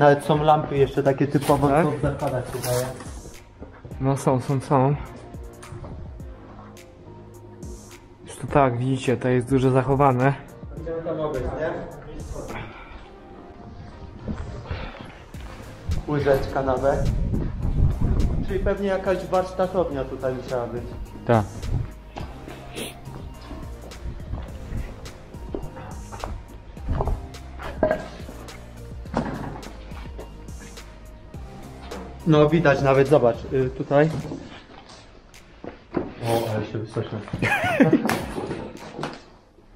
Nawet są lampy jeszcze takie typowo, tak? Co w zakładach tutaj. No są. Już to tak, widzicie, to jest dużo zachowane. Będziemy tam obejść, nie? Łyżeczka nawet. Czyli pewnie jakaś warsztatownia tutaj musiała być. Tak. No widać nawet, zobacz, tutaj. O, ale się wysoka.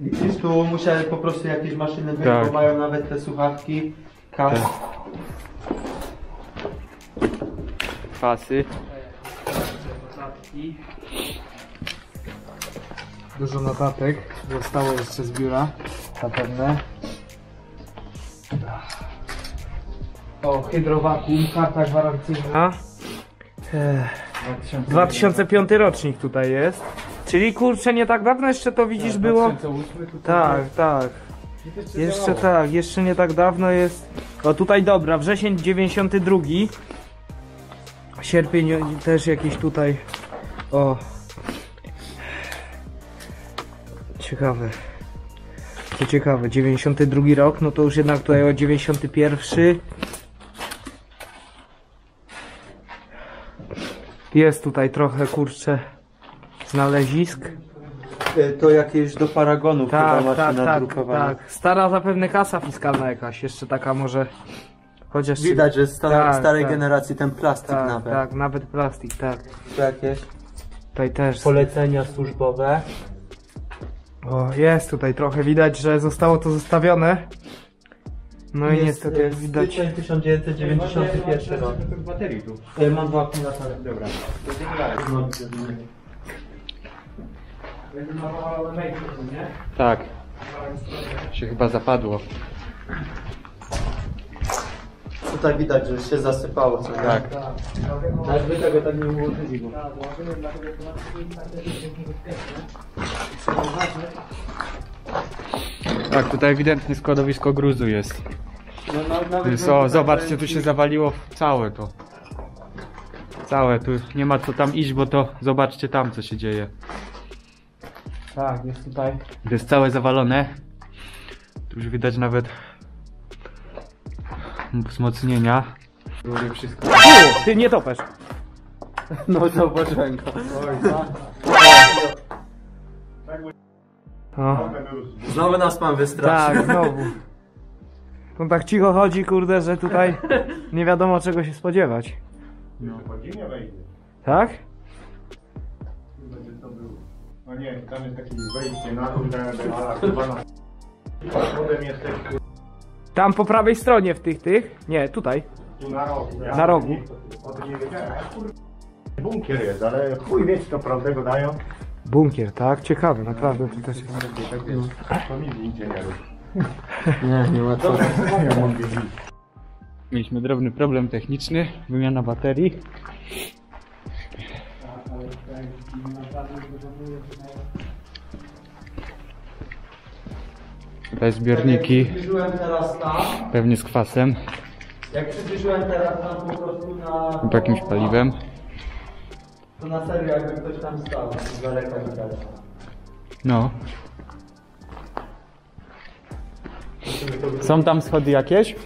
Widzisz, tu musiały po prostu jakieś maszyny wyjść, tak. Bo mają nawet te słuchawki, kas. Tak. Fasy. Dużo notatek zostało jeszcze z biura, zapewne. O, hydrowakum, karta gwarancyjna. 2005 rocznik tutaj jest. Czyli kurczę, nie tak dawno jeszcze to widzisz, było. 2008 tutaj tak. Jeszcze tak, jeszcze nie tak dawno jest. O tutaj dobra, wrzesień 92. Sierpień też jakiś tutaj. O. Ciekawe. To ciekawe, 92 rok, no to już jednak tutaj o 91. Jest tutaj trochę, kurczę, znalezisk. To jakieś do paragonów tak, chyba maszyna drukowana. Tak, stara zapewne kasa fiskalna jakaś, jeszcze taka może. Chociaż widać, że starej generacji ten plastik nawet. Tak, nawet plastik, tak. To jakieś tutaj też polecenia służbowe. O, jest tutaj trochę, widać, że zostało to zostawione. No jest, i niestety jest widać. 1991 rok. Mam dwa akumulatory. Dobra. Tak. Się chyba zapadło. Tutaj widać, że się zasypało coś. Tak. Nawet by tego tak nie ułożyli. Tak, tutaj ewidentnie składowisko gruzu jest. No, o, zobaczcie, tu się zawaliło całe to. Całe, tu nie ma co tam iść, bo to zobaczcie tam co się dzieje. Tak, jest tutaj. To jest całe zawalone. Tu już widać nawet wzmocnienia. Wszystko. U, ty nie topesz. No zobaczyłem go. O. Znowu nas pan wystraszył. Tak, znowu. On tak cicho chodzi, kurde, że tutaj nie wiadomo czego się spodziewać. No, podziemia wejdzie. Tak? Będzie to było. No nie, tam jest takie wejście na dół, tam po prawej stronie w tych? Nie, tutaj. Tu na rogu. Na rogu. Bunkier jest, ale chuj wie, czy to prawdę go dają. Bunkier, tak? Ciekawe, naprawdę. To też jest. To mi inżynierów. Nie ma co. Mieliśmy drobny problem techniczny, wymiana baterii. Tutaj zbiorniki. Pewnie z kwasem. Jak przybliżyłem teraz tam po prostu na. Jakimś paliwem. To na serio, jakby ktoś tam stał, z daleka widać. No. Są tam schody jakieś?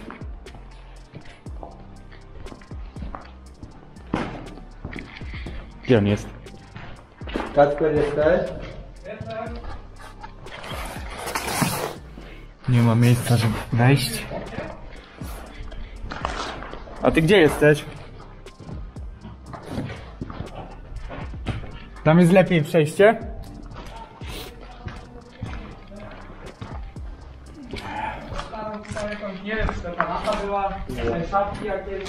Gdzie on jest? Kacper, jesteś? Jestem. Nie ma miejsca, żeby wejść. A ty gdzie jesteś? Tam jest lepiej przejście. Nie wiem, czy to kanapa była, szafki jakieś.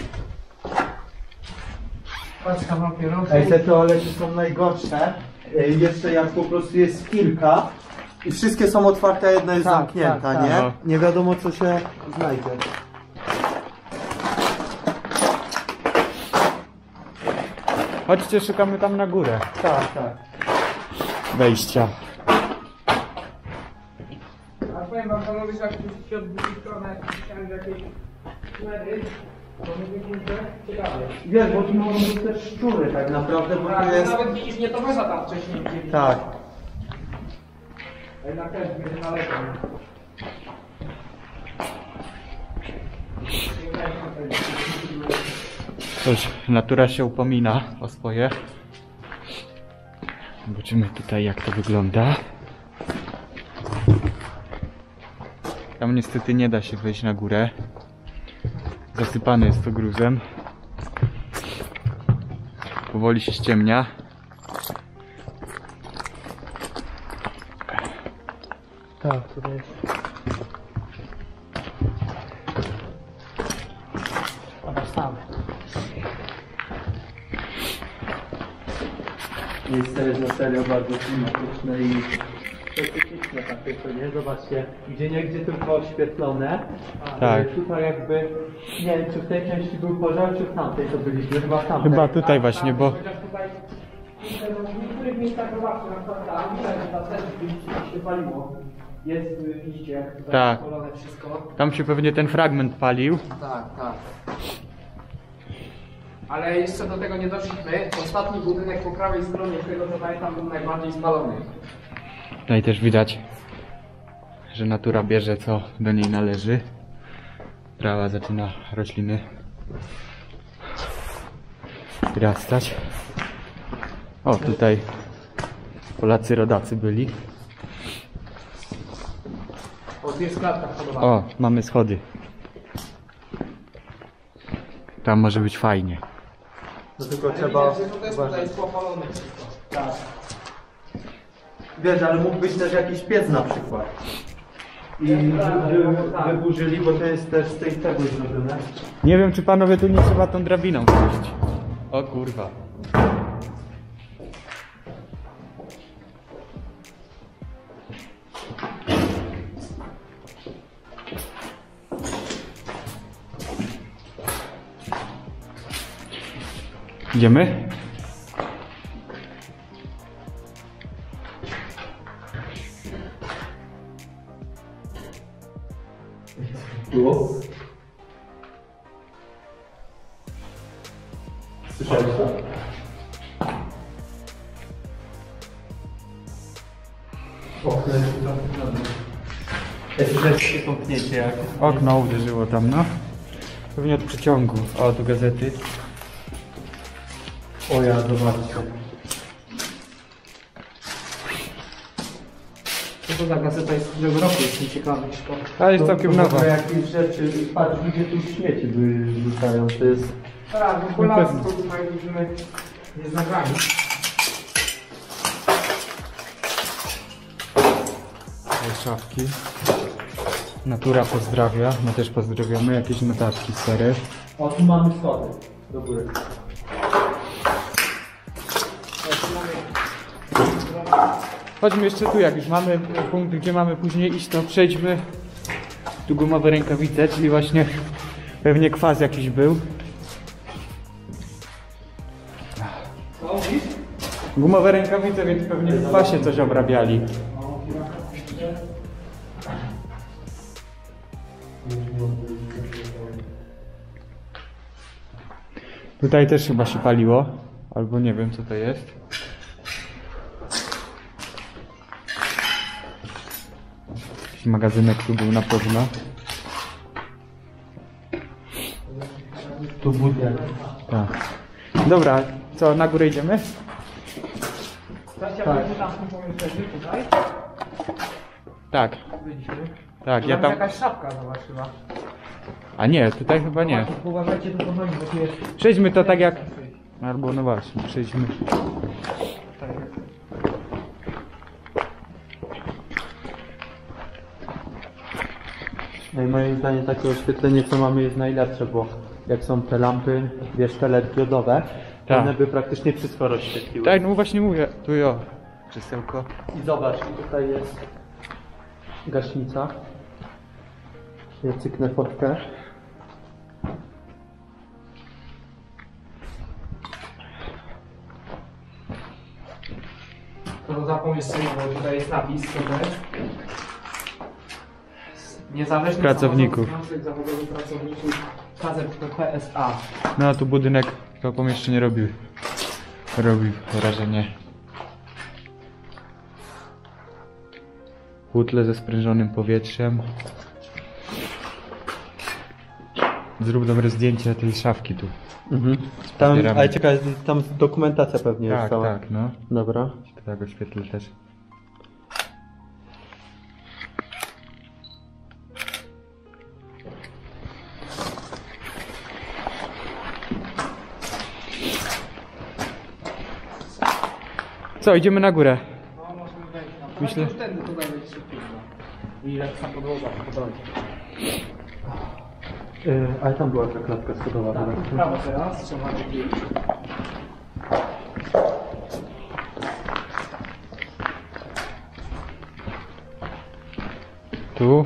Paczka papierów. Ej, te toalety są najgorsze. Jeszcze jak po prostu jest kilka i wszystkie są otwarte, a jedna jest zamknięta, tak, nie? No. Nie wiadomo co się znajdzie. Chodźcie, szukamy tam na górę. Tak. Wejścia. A powiem wam, panowie, że jak się odbyli stronę, chciałem jakieś Wiesz, bo tu mogą być też szczury tak naprawdę, bo tak, jest... Nawet widzisz, nie to mesa tam wcześniej widzieli. Tak. A jednak też będzie nalegał. Cóż, natura się upomina o swoje. Zobaczymy tutaj, jak to wygląda. Tam niestety nie da się wejść na górę. Zasypane jest to gruzem. Powoli się ściemnia. Tak, tutaj jest. Miejsce jest na serio bardzo klimatyczne i specyficzne takie, to nie? Zobaczcie, gdzieniegdzie tylko oświetlone, ale tak. Tutaj jakby, nie wiem, czy w tej części był pożar, czy w tamtej to byliśmy, chyba tamtej. Chyba tutaj tak, właśnie, bo... W niektórych miejscach zobaczcie, na przykład tam, też się paliło, jest liście, tak, polone wszystko. Tam się pewnie ten fragment palił. Tak, tak. Ale jeszcze do tego nie doszliśmy. Ostatni budynek po prawej stronie, z tego co pamiętam, był najbardziej spalony. Tutaj też widać, że natura bierze co do niej należy. Trawa zaczyna rośliny wyrastać. O, tutaj Polacy rodacy byli. O, tu jest klatka schodowa. O, mamy schody. Tam może być fajnie. No tylko trzeba... Tak. Wiesz, ale mógł być też jakiś piec na przykład. I wyburzyli, bo to jest też z tej cegły zrobione. Nie wiem, czy panowie tu nie trzeba tą drabiną pójść. O kurwa. Idziemy? Było? Słyszałeś to? Okno jest tam. Też się pomknięcie jak... Okno uderzyło tam, no. Pewnie od przeciągu. O, tu gazety. O ja, zobaczcie. Co to za gazeta jest z którego roku, jest nieciekawe. A jest całkiem nowa. Jakieś rzeczy, patrz, ludzie tu śmieci wyrzucają, to jest... Tak, bo Polacy tu mają, nie zagrali. Szafki. Natura pozdrawia, my też pozdrawiamy, jakieś notatki stare. O, tu mamy schody do góry. Chodźmy jeszcze tu, jak już mamy punkt, gdzie mamy później iść, to przejdźmy. Tu gumowe rękawice, czyli właśnie pewnie kwas jakiś był. Gumowe rękawice, więc pewnie w kwasie coś obrabiali. Tutaj też chyba się paliło, albo nie wiem co to jest. Magazynek tu był na pewno. Tu budynek. Tak. Dobra, co, na górę idziemy? Tutaj? Tak. Tak, ja tam... jakaś szafka zobaczyła. A nie, tutaj chyba nie. Przejdźmy to tak jak... Albo no właśnie, przejdźmy. No i moim zdaniem takie oświetlenie, co mamy, jest najlepsze, bo jak są te lampy, wiesz, te LED diodowe, tak, one by praktycznie wszystko rozświetliły. Tak, no właśnie mówię, tu jo, krzesełko. I zobacz, tutaj jest gaśnica. Ja cyknę fotkę. To zapomnij sobie, bo tutaj jest napis, co to jest. Niezależnych pracowników. Związek Zawodowy Pracowników Kacper PSA. No tu budynek, to pomieszczenie robi wrażenie. Butle ze sprężonym powietrzem. Zrób dobre zdjęcie tej szafki tu. Mhm. Tam, ale czekaj, tam dokumentacja pewnie tak, jest cała. Tak, no. Dobra. Tak, oświetlę też. Co, idziemy na górę? No, możemy wejść na górę. Myślę, że wtedy tutaj będzie szybciej. I lepsza podłoga, podobnie. Ale tam była taka klatka schodowa. Tak, prawo teraz, trzeba wybić. Tu.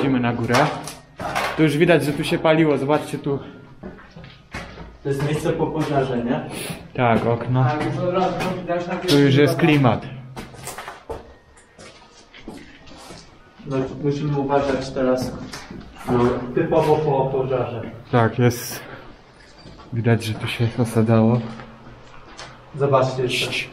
Idziemy na górę. Tu już widać, że tu się paliło. Zobaczcie tu. To jest miejsce po pożarze, nie? Tak, okno. Tu już jest klimat. No, musimy uważać teraz typowo po pożarze. Tak, jest. Widać, że tu się osadało. Zobaczcie jeszcze.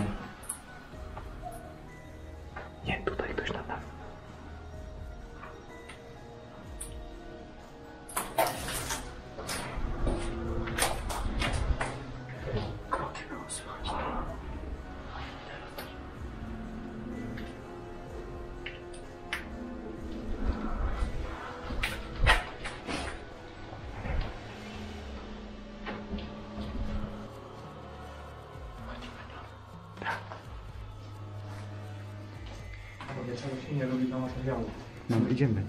Nie, tutaj ktoś na nas. Nie robi do materiału. No, idziemy.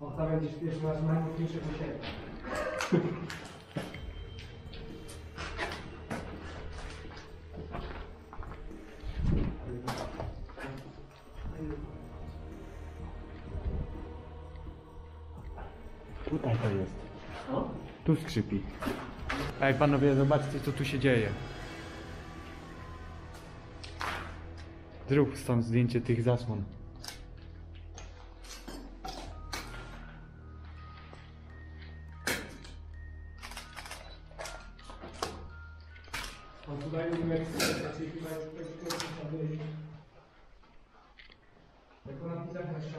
O, tam będzie pierwszy raz najmocniejszy do siebie. Tutaj to jest. O? Tu skrzypi. Ej panowie, zobaczcie co tu się dzieje. Zrób stąd zdjęcie tych zasłon.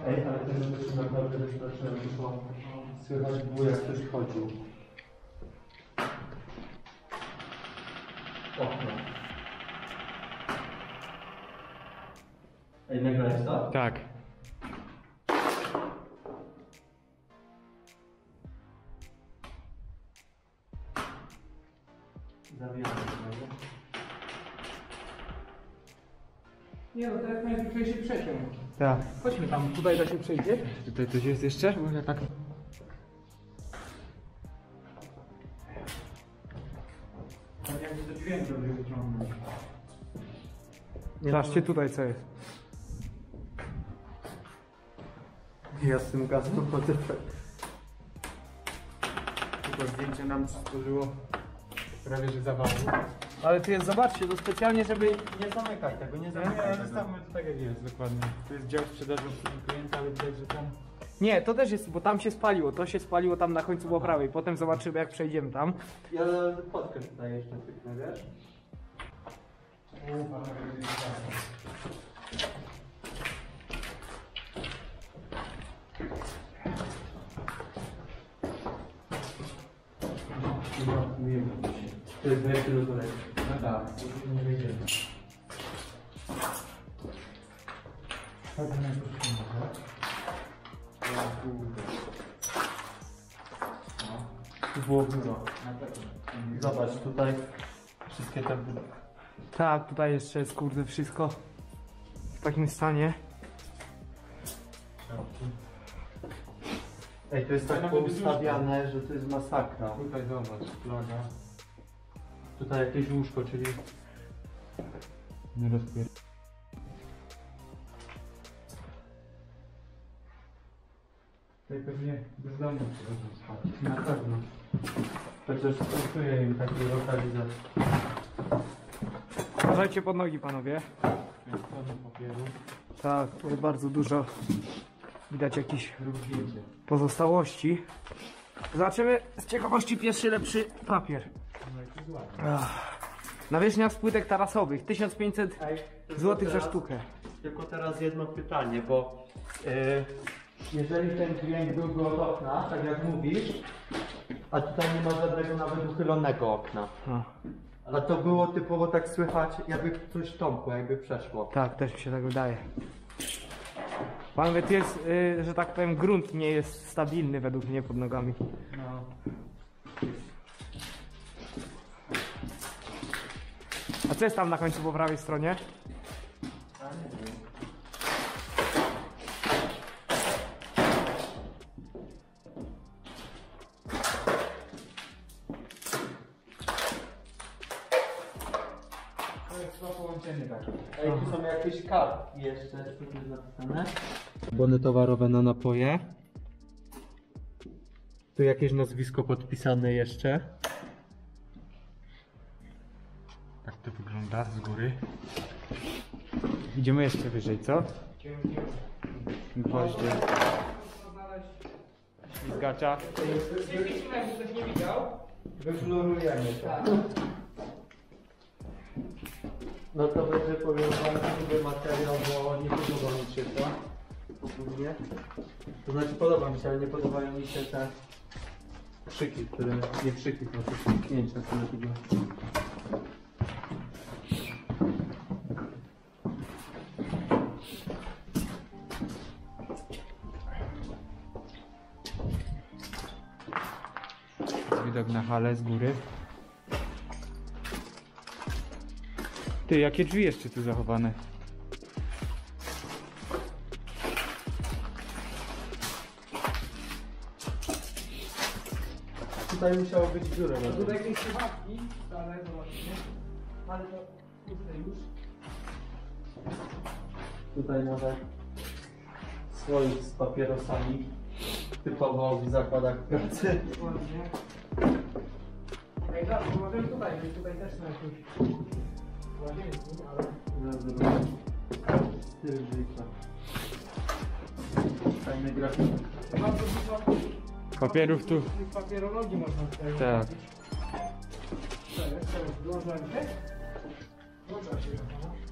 Ej, ale ten dotyczy naprawdę wystarczająco wyszło. Słychać było jak ktoś chodził. Okno. Ej, nagrałeś to? Tak. Zawijamy się. Nie no, teraz najpierw się przeciął. Tak. Chodźmy tam, tutaj da się przejdzie. Tutaj coś jest jeszcze? Może tak. Tak jakby to dźwięk dobrze wyciągnąć. Zobaczcie tutaj co jest. Ja z tym gazem chodzę. Tylko zdjęcie nam stworzyło prawie że zawało. Ale tu jest, zobaczcie, to specjalnie, żeby nie zamykać tego, nie zamykać. Nie, ale zostawmy to tak jak jest, dokładnie. To jest dział sprzedaży klienta, ale widać, że tam... Nie, to też jest, bo tam się spaliło, to się spaliło tam na końcu po prawej. Potem zobaczymy jak przejdziemy tam. Ja podkręcę tutaj jeszcze tylko, wiesz? To jest najlepszy rozwój. A tak, nie wyjdziemy. Chodźmy na początku, tak? Tu było dużo. Zobacz, tutaj wszystkie te budynki. Tak, tutaj jeszcze jest kurde wszystko w takim stanie. Ej, to jest tak poustawiane, że to jest masakra. Tutaj zobacz, plaga. Tutaj jakieś łóżko, czyli nie rozpier... Tutaj pewnie bezdomnie przychodzą spać. Na pewno. Chociaż kosztuje im takiej lokalizacji. Uważajcie pod nogi, panowie. Tak, jest bardzo dużo. Widać jakieś pozostałości. Zobaczymy z ciekawości pierwszy lepszy papier. Nawierzchnia z płytek tarasowych 1500 zł za sztukę. Tylko teraz jedno pytanie, bo jeżeli ten dźwięk byłby od okna, tak jak mówisz, a tutaj nie ma żadnego nawet uchylonego okna. Ale to było typowo tak słychać, jakby coś tąpło, jakby przeszło. Tak, też mi się tak wydaje. Panowie, tu jest, że tak powiem, grunt nie jest stabilny według mnie pod nogami. No. A co jest tam na końcu po prawej stronie? A nie wiem. To jest chyba połączenie takie. Ej, tu są jakieś kartki jeszcze, tutaj zapisane. Bony towarowe na napoje. Tu jakieś nazwisko podpisane jeszcze. Tak to wygląda z góry. Idziemy jeszcze wyżej, co? Gwoździe. Ślizgacza. Jeśli ktoś nie widział, wyflorujemy to. No to będzie powiązany z materiał, bo nie podoba mi się to. Ogólnie. To znaczy podoba mi się, ale nie podobają mi się te krzyki, które nie krzyki, tylko te kliknięcia, które tu były. Widok na halę z góry. Ty, jakie drzwi jeszcze tu zachowane? Tutaj musiało być dziura. Tutaj jakieś chybawki, ale zobaczcie. Ale to tutaj już. Tutaj nawet słoik z papierosami. Typowo w zakładach pracy. Ej, tak, bo możemy tutaj, bo tutaj też na jakieś... Papierów tu. Papierologii można tutaj. Tak. Co jest? Co jest? Wgląda się? Wgląda się.